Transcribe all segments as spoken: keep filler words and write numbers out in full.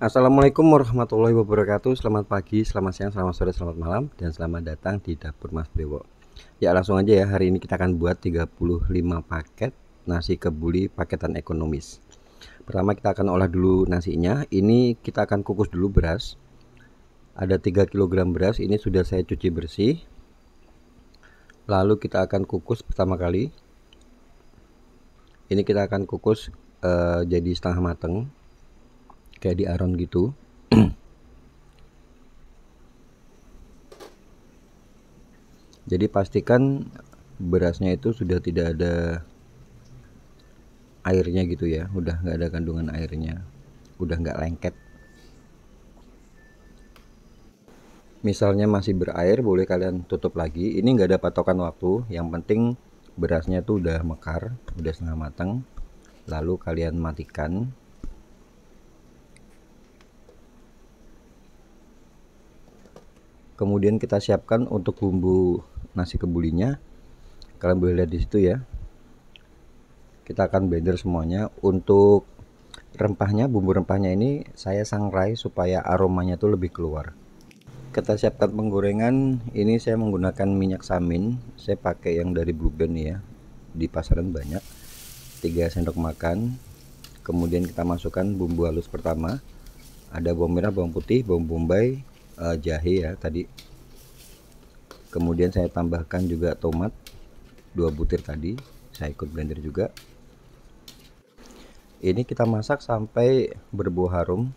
Assalamualaikum warahmatullahi wabarakatuh. Selamat pagi, selamat siang, selamat sore, selamat malam, dan selamat datang di Dapur Mas Brewok. Ya langsung aja ya, hari ini kita akan buat tiga puluh lima paket nasi kebuli paketan ekonomis. Pertama kita akan olah dulu nasinya. Ini kita akan kukus dulu beras. Ada tiga kilogram beras, ini sudah saya cuci bersih. Lalu kita akan kukus pertama kali. Ini kita akan kukus uh, jadi setengah mateng, kayak di aron gitu. Jadi pastikan berasnya itu sudah tidak ada airnya gitu ya, udah nggak ada kandungan airnya, udah nggak lengket. Misalnya masih berair, boleh kalian tutup lagi. Ini nggak ada patokan waktu, yang penting berasnya tuh udah mekar, udah setengah matang, lalu kalian matikan. Kemudian kita siapkan untuk bumbu nasi kebulinya. Kalian boleh lihat di situ ya. Kita akan blender semuanya. Untuk rempahnya, bumbu rempahnya ini saya sangrai supaya aromanya tuh lebih keluar. Kita siapkan penggorengan. Ini saya menggunakan minyak samin. Saya pakai yang dari Blue Band ya. Di pasaran banyak. tiga sendok makan. Kemudian kita masukkan bumbu halus pertama. Ada bawang merah, bawang putih, bawang bombay, Uh, jahe ya tadi. Kemudian saya tambahkan juga tomat dua butir tadi, saya ikut blender juga. Ini kita masak sampai berbau harum.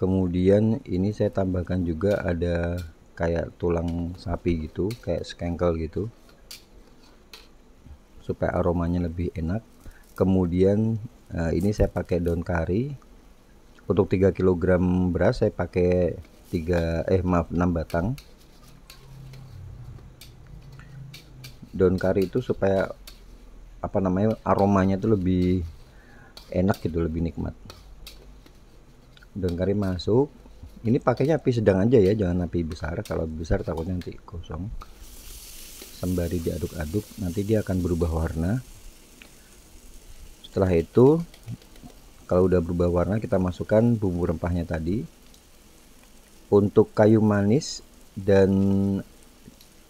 Kemudian ini saya tambahkan juga ada kayak tulang sapi gitu, kayak skengkel gitu, supaya aromanya lebih enak. Kemudian uh, ini saya pakai daun kari. Untuk tiga kilogram beras saya pakai tiga eh maaf enam batang. Daun kari itu supaya apa namanya, aromanya tuh lebih enak gitu, lebih nikmat. Daun kari masuk. Ini pakainya api sedang aja ya, jangan api besar. Kalau besar takutnya nanti kosong. Sembari diaduk-aduk, nanti dia akan berubah warna. Setelah itu kalau udah berubah warna, kita masukkan bumbu rempahnya tadi. Untuk kayu manis dan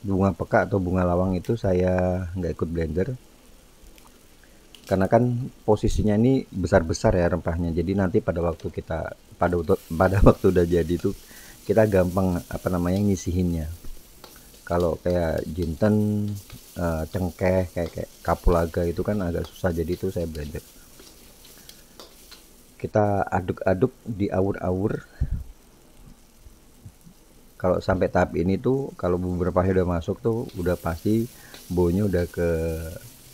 bunga peka atau bunga lawang itu saya nggak ikut blender, karena kan posisinya ini besar-besar ya rempahnya. Jadi nanti pada waktu kita pada pada waktu udah jadi itu kita gampang apa namanya ngisihinnya. Kalau kayak jinten, cengkeh, kayak, kayak kapulaga itu kan agak susah, jadi itu saya blender. Kita aduk-aduk, diawur-awur. Kalau sampai tahap ini tuh, kalau bumbu rempahnya udah masuk tuh udah pasti baunya udah ke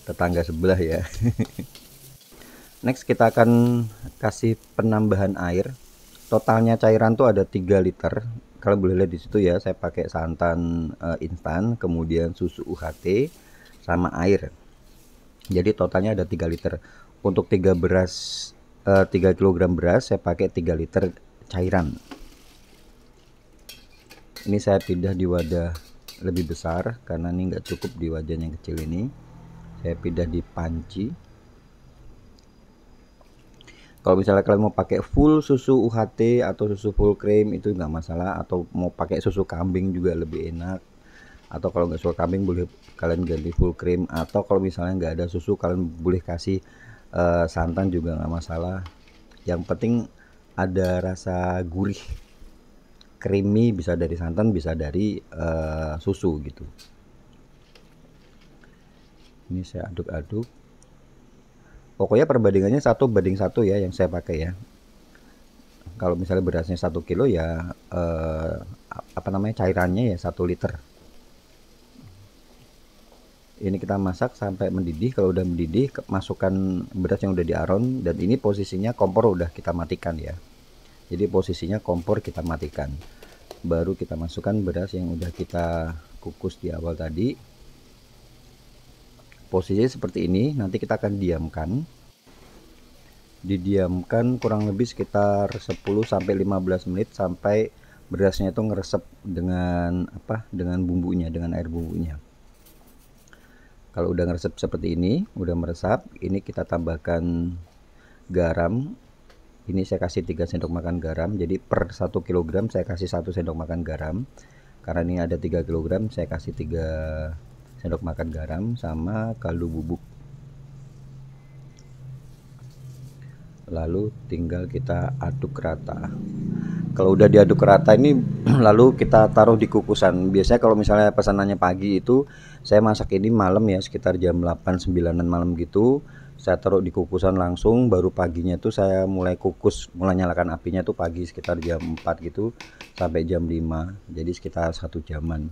tetangga sebelah ya. Next kita akan kasih penambahan air. Totalnya cairan tuh ada tiga liter. Kalian boleh lihat di situ ya, saya pakai santan uh, instan, kemudian susu U H T sama air. Jadi totalnya ada tiga liter. Untuk tiga beras tiga kilogram beras saya pakai tiga liter cairan. Ini saya pindah di wadah lebih besar karena ini nggak cukup di wadah yang kecil ini. Saya pindah di panci. Kalau misalnya kalian mau pakai full susu U H T atau susu full cream itu nggak masalah, atau mau pakai susu kambing juga lebih enak. Atau kalau nggak suka kambing boleh kalian ganti full cream, atau kalau misalnya nggak ada susu kalian boleh kasih Uh, santan juga nggak masalah, yang penting ada rasa gurih creamy, bisa dari santan bisa dari uh, susu gitu. Ini saya aduk-aduk, pokoknya perbandingannya satu banding satu ya yang saya pakai ya. Kalau misalnya berasnya satu kilo ya uh, apa namanya cairannya ya satu liter. Ini kita masak sampai mendidih. Kalau udah mendidih, masukkan beras yang udah di aron, dan ini posisinya kompor udah kita matikan ya. Jadi posisinya kompor kita matikan. Baru kita masukkan beras yang udah kita kukus di awal tadi. Posisinya seperti ini, nanti kita akan diamkan. Didiamkan kurang lebih sekitar sepuluh sampai lima belas menit sampai berasnya itu ngeresep dengan apa? Dengan bumbunya, dengan air bumbunya. Kalau udah ngeresep seperti ini, udah meresap, ini kita tambahkan garam. Ini saya kasih tiga sendok makan garam, jadi per satu kilogram saya kasih satu sendok makan garam. Karena ini ada tiga kilogram, saya kasih tiga sendok makan garam sama kaldu bubuk. Lalu tinggal kita aduk rata. Kalau udah diaduk rata ini lalu kita taruh di kukusan. Biasanya kalau misalnya pesanannya pagi itu saya masak ini malam ya, sekitar jam delapan sembilan-an malam gitu. Saya taruh di kukusan langsung, baru paginya tuh saya mulai kukus, mulai nyalakan apinya tuh pagi sekitar jam empat gitu sampai jam lima, jadi sekitar satu jaman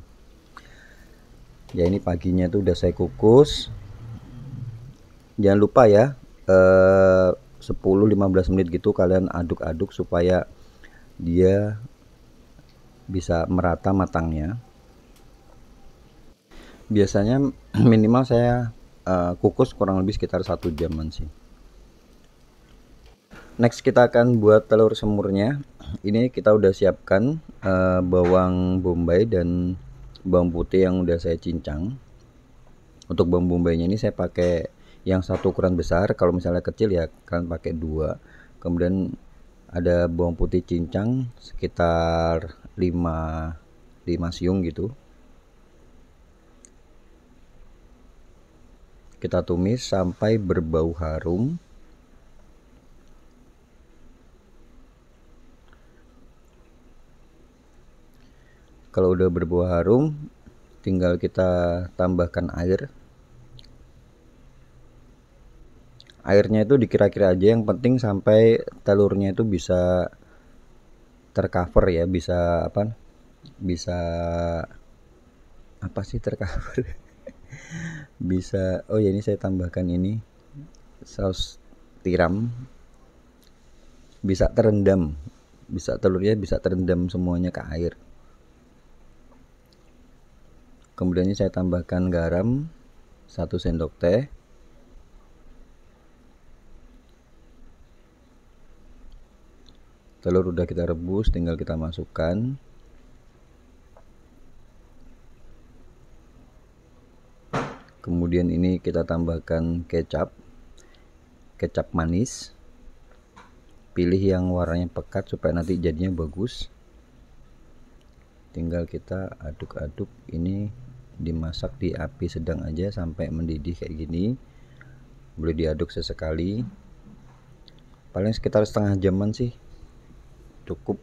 ya. Ini paginya tuh udah saya kukus. Jangan lupa ya eh, sepuluh lima belas menit gitu kalian aduk-aduk supaya dia bisa merata matangnya. Biasanya minimal saya Uh, kukus kurang lebih sekitar satu jaman sih. Next kita akan buat telur semurnya. Ini kita udah siapkan uh, bawang bombay dan bawang putih yang udah saya cincang. Untuk bawang bombaynya ini saya pakai yang satu ukuran besar. Kalau misalnya kecil ya kalian pakai dua. Kemudian ada bawang putih cincang sekitar lima siung gitu. Kita tumis sampai berbau harum. Kalau udah berbau harum, tinggal kita tambahkan air. Airnya itu dikira-kira aja, yang penting sampai telurnya itu bisa tercover ya, bisa apa? Bisa apa sih tercover? Bisa, oh ya ini saya tambahkan ini saus tiram, bisa terendam, bisa telurnya bisa terendam semuanya ke air. Kemudian saya tambahkan garam satu sendok teh, telur udah kita rebus tinggal kita masukkan. Kemudian ini kita tambahkan kecap, kecap manis. Pilih yang warnanya pekat supaya nanti jadinya bagus. Tinggal kita aduk-aduk, ini dimasak di api sedang aja sampai mendidih kayak gini. Boleh diaduk sesekali. Paling sekitar setengah jaman sih. Cukup.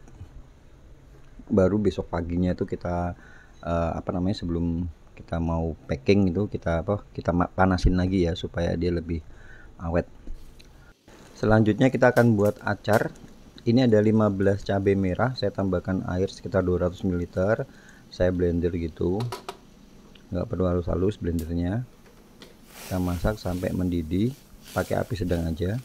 Baru besok paginya itu kita uh, apa namanya sebelum kita mau packing itu kita apa kita panasin lagi ya supaya dia lebih awet. Selanjutnya kita akan buat acar. Ini ada lima belas cabai merah, saya tambahkan air sekitar dua ratus mililiter. Saya blender gitu, nggak perlu halus-halus blendernya. Kita masak sampai mendidih, pakai api sedang aja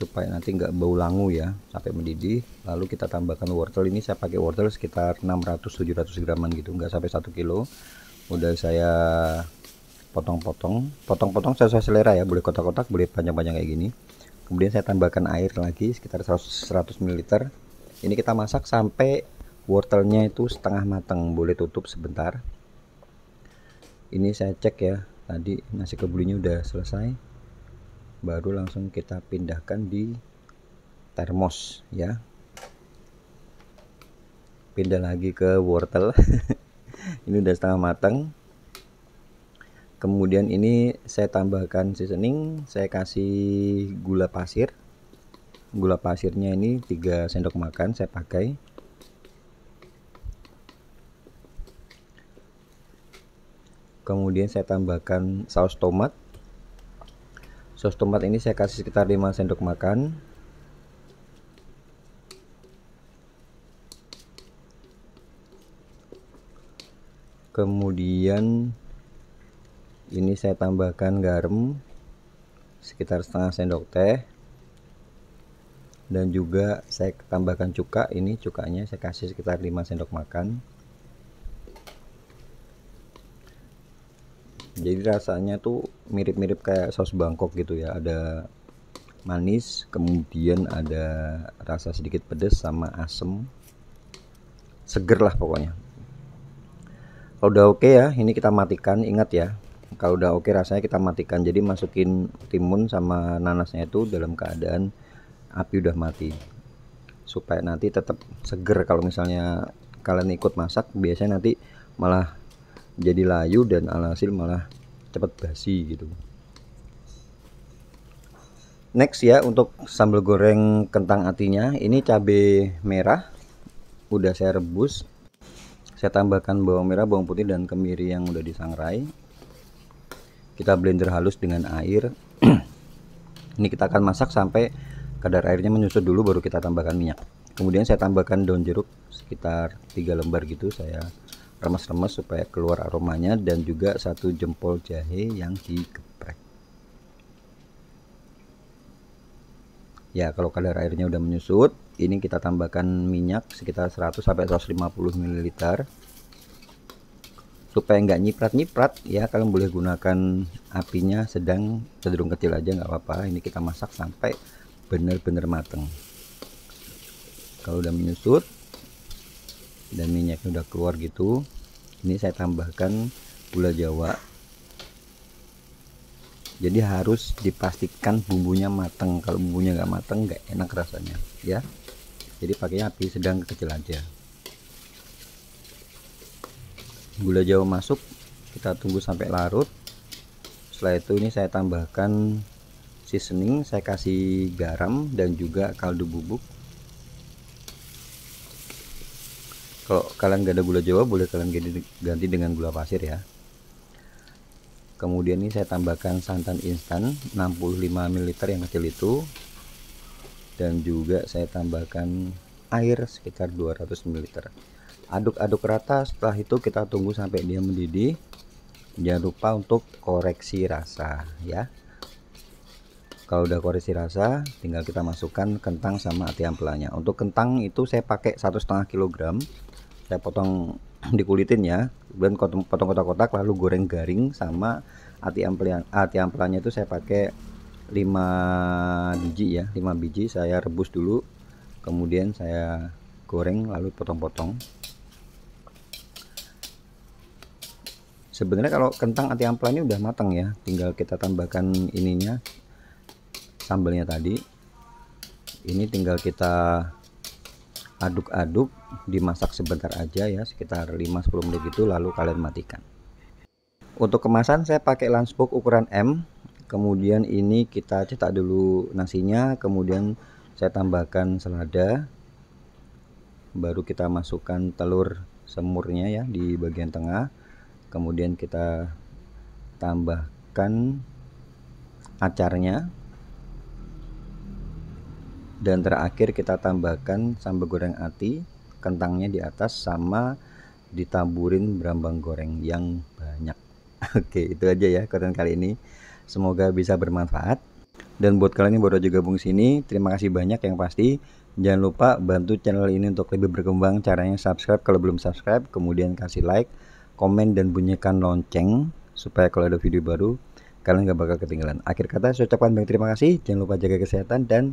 supaya nanti nggak bau langu ya, sampai mendidih. Lalu kita tambahkan wortel. Ini saya pakai wortel sekitar enam ratus sampai tujuh ratus graman gitu, nggak sampai satu kilo. Udah saya potong-potong, potong-potong sesuai selera ya, boleh kotak-kotak, boleh panjang-panjang kayak gini. Kemudian saya tambahkan air lagi sekitar seratus mililiter. Ini kita masak sampai wortelnya itu setengah matang, boleh tutup sebentar. Ini saya cek ya, tadi nasi kebulinya udah selesai. Baru langsung kita pindahkan di termos ya, pindah lagi ke wortel. Ini udah setengah matang. Kemudian ini saya tambahkan seasoning, saya kasih gula pasir. Gula pasirnya ini tiga sendok makan saya pakai. Kemudian saya tambahkan saus tomat. Saus tomat ini saya kasih sekitar lima sendok makan. Kemudian ini saya tambahkan garam sekitar setengah sendok teh. Dan juga saya tambahkan cuka. Ini cukanya saya kasih sekitar lima sendok makan. Jadi rasanya tuh mirip-mirip kayak saus Bangkok gitu ya, ada manis, kemudian ada rasa sedikit pedas sama asem, seger lah pokoknya. Kalau udah oke ya, ini kita matikan. Ingat ya, Kalau udah oke rasanya kita matikan. Jadi masukin timun sama nanasnya itu dalam keadaan api udah mati, supaya nanti tetap seger. Kalau misalnya kalian ikut masak, biasanya nanti malah jadi layu dan alhasil malah cepet basi gitu. Next ya, untuk sambal goreng kentang atinya, ini cabai merah udah saya rebus. Saya tambahkan bawang merah, bawang putih, dan kemiri yang udah disangrai. Kita blender halus dengan air. Ini kita akan masak sampai kadar airnya menyusut dulu, baru kita tambahkan minyak. Kemudian saya tambahkan daun jeruk sekitar tiga lembar gitu, saya remes-remes supaya keluar aromanya, dan juga satu jempol jahe yang digeprek. Ya, kalau kadar airnya udah menyusut, ini kita tambahkan minyak sekitar seratus sampai seratus lima puluh mililiter. Supaya nggak nyiprat-nyiprat ya, kalian boleh gunakan apinya sedang, cenderung kecil aja nggak apa-apa. Ini kita masak sampai benar-benar mateng. Kalau udah menyusut dan minyaknya udah keluar gitu, ini saya tambahkan gula jawa. Jadi harus dipastikan bumbunya mateng. Kalau bumbunya nggak mateng nggak enak rasanya ya. Jadi pakainya api sedang kecil aja. Gula jawa masuk, kita tunggu sampai larut. Setelah itu ini saya tambahkan seasoning, saya kasih garam dan juga kaldu bubuk. Kalau kalian gak ada gula jawa, boleh kalian ganti dengan gula pasir ya. Kemudian ini saya tambahkan santan instan enam puluh lima mililiter yang kecil itu, dan juga saya tambahkan air sekitar dua ratus mililiter. Aduk-aduk rata. Setelah itu kita tunggu sampai dia mendidih. Jangan lupa untuk koreksi rasa ya. Kalau udah koreksi rasa, tinggal kita masukkan kentang sama ati ampelanya. Untuk kentang itu saya pakai satu setengah kilogram, saya potong dikulitin ya, kemudian potong kotak-kotak, lalu goreng garing. Sama ati ampelanya, ati ampelanya itu saya pakai lima biji ya, lima biji saya rebus dulu, kemudian saya goreng lalu potong-potong. Sebenarnya kalau kentang ati ampelnya udah matang ya, tinggal kita tambahkan ininya, sambalnya tadi. Ini tinggal kita aduk-aduk, dimasak sebentar aja ya, sekitar lima sampai sepuluh menit itu, lalu kalian matikan. Untuk kemasan saya pakai lunchbox ukuran M. Kemudian ini kita cetak dulu nasinya, kemudian saya tambahkan selada, baru kita masukkan telur semurnya ya di bagian tengah. Kemudian kita tambahkan acarnya, dan terakhir kita tambahkan sambal goreng ati, kentangnya di atas, sama ditaburin berambang goreng yang banyak. Oke, itu aja ya konten kali ini, semoga bisa bermanfaat. Dan buat kalian yang baru aja gabung sini, terima kasih banyak. Yang pasti jangan lupa bantu channel ini untuk lebih berkembang, caranya subscribe kalau belum subscribe, kemudian kasih like, komen, dan bunyikan lonceng supaya kalau ada video baru kalian gak bakal ketinggalan. Akhir kata saya ucapkan banyak terima kasih, jangan lupa jaga kesehatan, dan